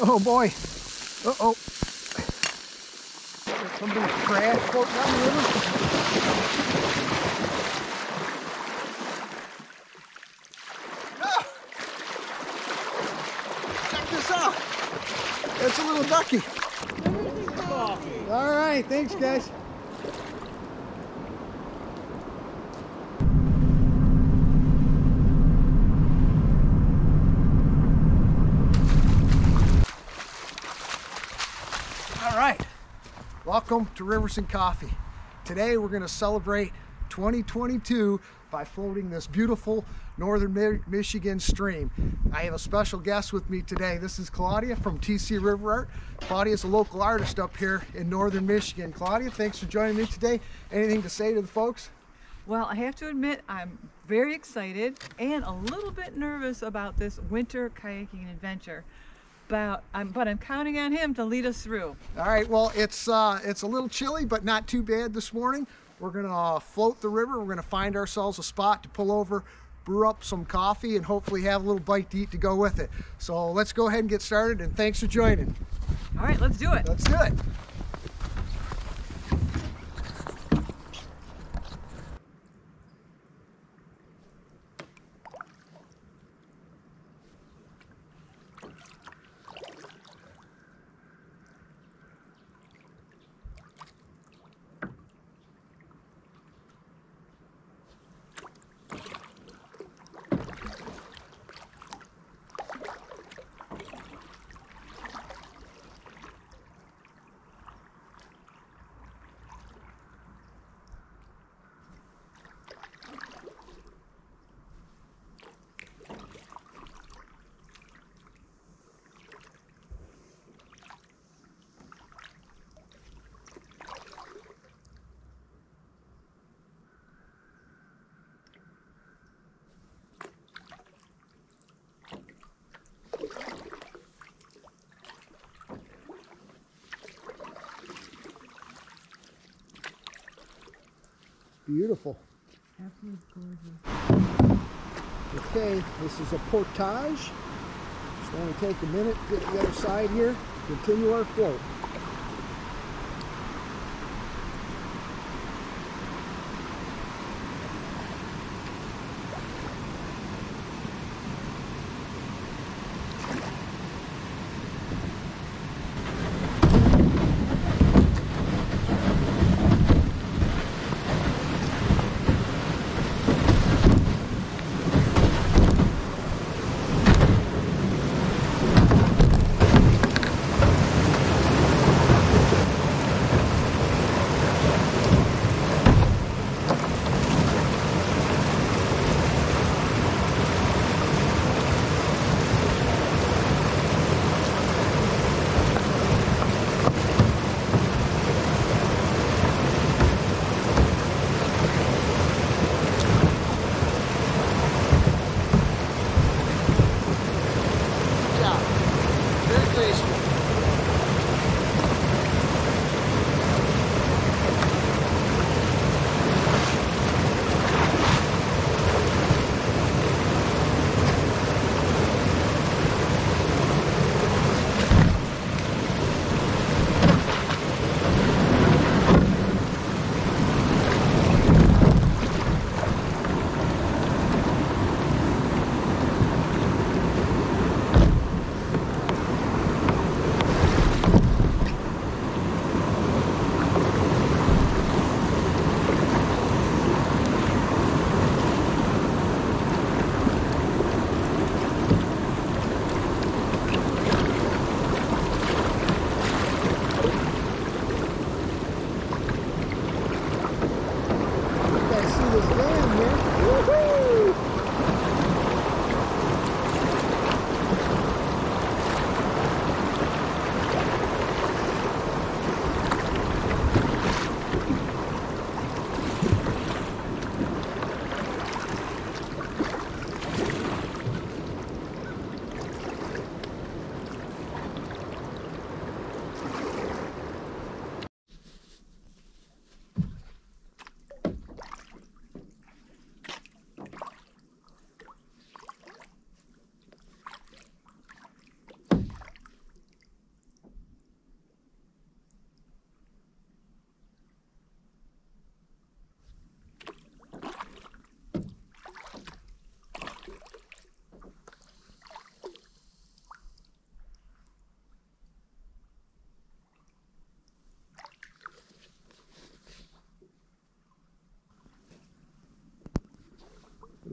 Oh boy. Uh-oh. Somebody crashed floating down the river. Oh. Check this out. That's a little ducky. All right, thanks guys. Welcome to Rivers and Coffee. Today we're going to celebrate 2022 by floating this beautiful Northern Michigan stream. I have a special guest with me today. This is Claudia from TC River Art. Claudia is a local artist up here in Northern Michigan. Claudia, thanks for joining me today. Anything to say to the folks? Well, I have to admit I'm very excited and a little bit nervous about this winter kayaking adventure. But I'm counting on him to lead us through. All right, well, it's a little chilly, but not too bad this morning. We're gonna float the river. We're gonna find ourselves a spot to pull over, brew up some coffee, and hopefully have a little bite to eat to go with it. So let's go ahead and get started, and thanks for joining. All right, let's do it. Let's do it. Beautiful. Absolutely gorgeous. Okay, this is a portage. Just want to take a minute, get to the other side here, continue our float.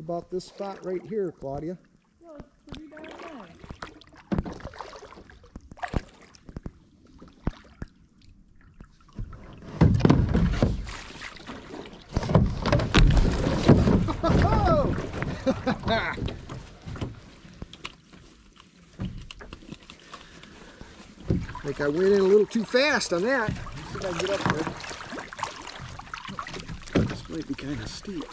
about this spot right here, Claudia? Well, it's pretty darn nice. Oh! I think I went in a little too fast on that. Let's see if I can get up there. Might be kind of steep.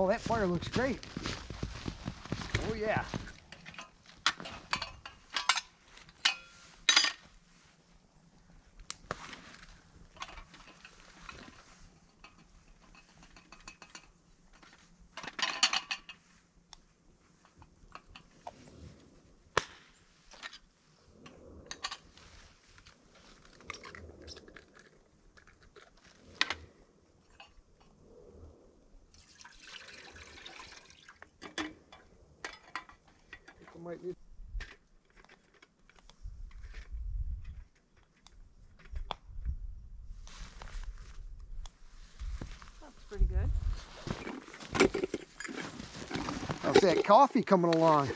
Oh, that fire looks great. Oh, yeah. Might need. Looks pretty good. How's that coffee coming along?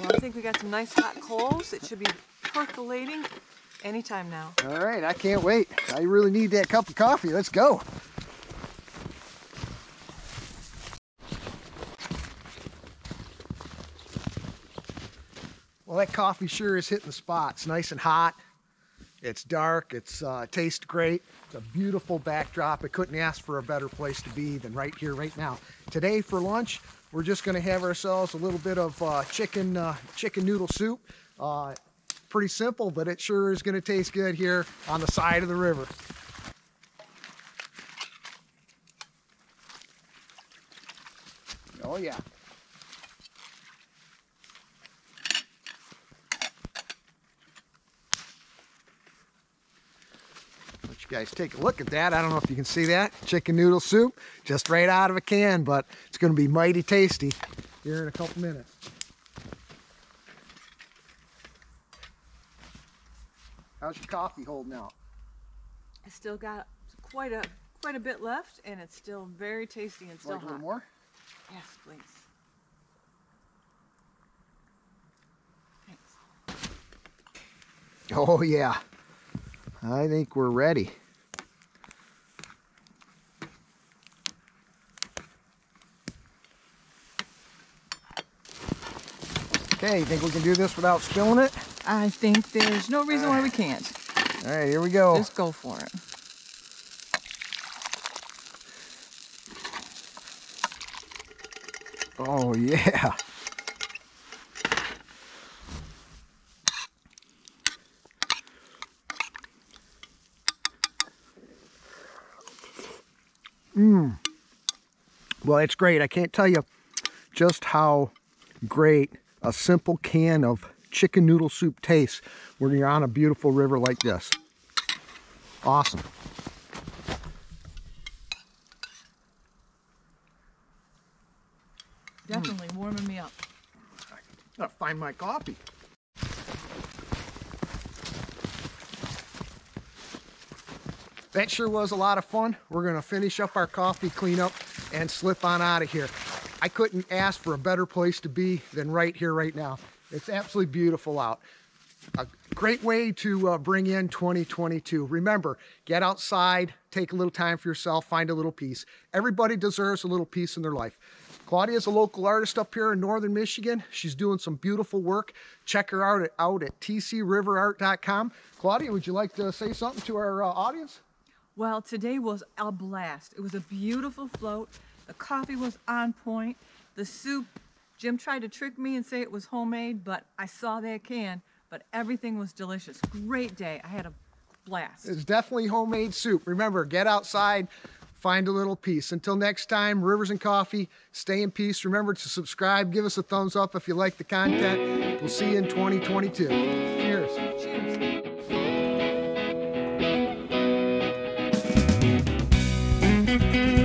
Well, I think we got some nice hot coals. It should be percolating anytime now. All right, I can't wait. I really need that cup of coffee. Let's go. Well, that coffee sure is hitting the spot. It's nice and hot. It's dark. It's tastes great. It's a beautiful backdrop. I couldn't ask for a better place to be than right here, right now. Today for lunch, we're just going to have ourselves a little bit of chicken noodle soup. Pretty simple, but it sure is going to taste good here on the side of the river. Oh yeah. Guys, take a look at that. I don't know if you can see that. Chicken noodle soup, just right out of a can, but it's going to be mighty tasty here in a couple minutes. How's your coffee holding out? I still got quite a bit left, and it's still very tasty and still hot. A little more? Yes, please. Thanks. Oh, yeah. I think we're ready. Okay, you think we can do this without spilling it? I think there's no reason why we can't. All right, here we go. Just go for it. Oh, yeah. Well, it's great. I can't tell you just how great a simple can of chicken noodle soup tastes when you're on a beautiful river like this. Awesome. Definitely warming me up. I gotta find my coffee. That sure was a lot of fun. We're going to finish up our coffee cleanup and slip on out of here. I couldn't ask for a better place to be than right here, right now. It's absolutely beautiful out. a great way to bring in 2022. Remember, get outside, take a little time for yourself, find a little piece. Everybody deserves a little piece in their life. Claudia is a local artist up here in Northern Michigan. She's doing some beautiful work. Check her out at tcriverart.com. Claudia, would you like to say something to our audience? Well, today was a blast. It was a beautiful float. The coffee was on point. The soup, Jim tried to trick me and say it was homemade, but I saw that can. But everything was delicious. Great day. I had a blast. It's definitely homemade soup. Remember, get outside, find a little piece. Until next time, Rivers and Coffee, stay in peace. Remember to subscribe. Give us a thumbs up if you like the content. We'll see you in 2022. Cheers. Cheers.